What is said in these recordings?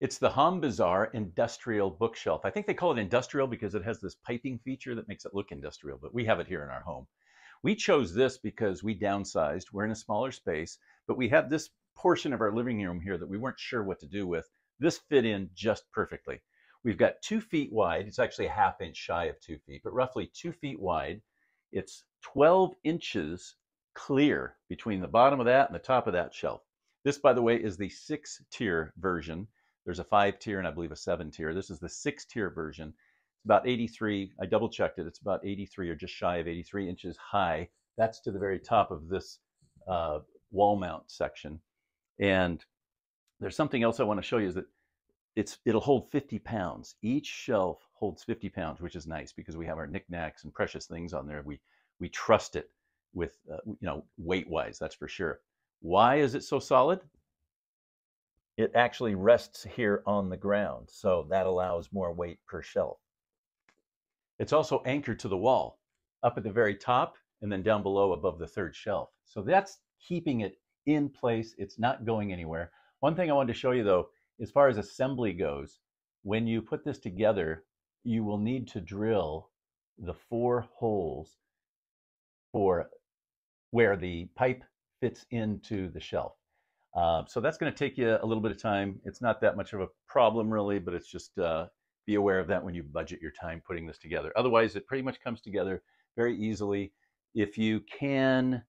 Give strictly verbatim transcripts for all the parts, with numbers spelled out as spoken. It's the HOMBAZAAR industrial bookshelf. I think they call it industrial because it has this piping feature that makes it look industrial, but we have it here in our home. We chose this because we downsized. We're in a smaller space, but we have this portion of our living room here that we weren't sure what to do with. This fit in just perfectly. We've got two feet wide. It's actually a half inch shy of two feet, but roughly two feet wide. It's twelve inches clear between the bottom of that and the top of that shelf. This, by the way, is the six tier version. There's a five tier and I believe a seven tier. This is the six tier version. It's about eighty-three, I double checked it. It's about eighty-three or just shy of eighty-three inches high. That's to the very top of this uh, wall mount section. And there's something else I want to show you is that it's, it'll hold fifty pounds. Each shelf holds fifty pounds, which is nice because we have our knickknacks and precious things on there. We, we trust it with, uh, you know, weight wise, that's for sure. Why is it so solid? It actually rests here on the ground, so that allows more weight per shelf. It's also anchored to the wall, up at the very top and then down below above the third shelf. So that's keeping it in place. It's not going anywhere. One thing I wanted to show you though, as far as assembly goes, when you put this together, you will need to drill the four holes for where the pipe fits into the shelf. Uh, so that's going to take you a little bit of time. It's not that much of a problem really, but it's just uh, be aware of that when you budget your time putting this together. Otherwise, it pretty much comes together very easily. If you can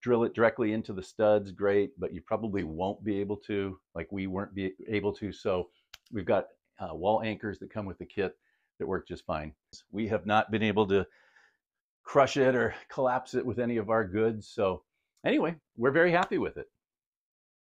drill it directly into the studs, great, but you probably won't be able to, like we weren't be able to. So we've got uh, wall anchors that come with the kit that work just fine. We have not been able to crush it or collapse it with any of our goods. So anyway, we're very happy with it.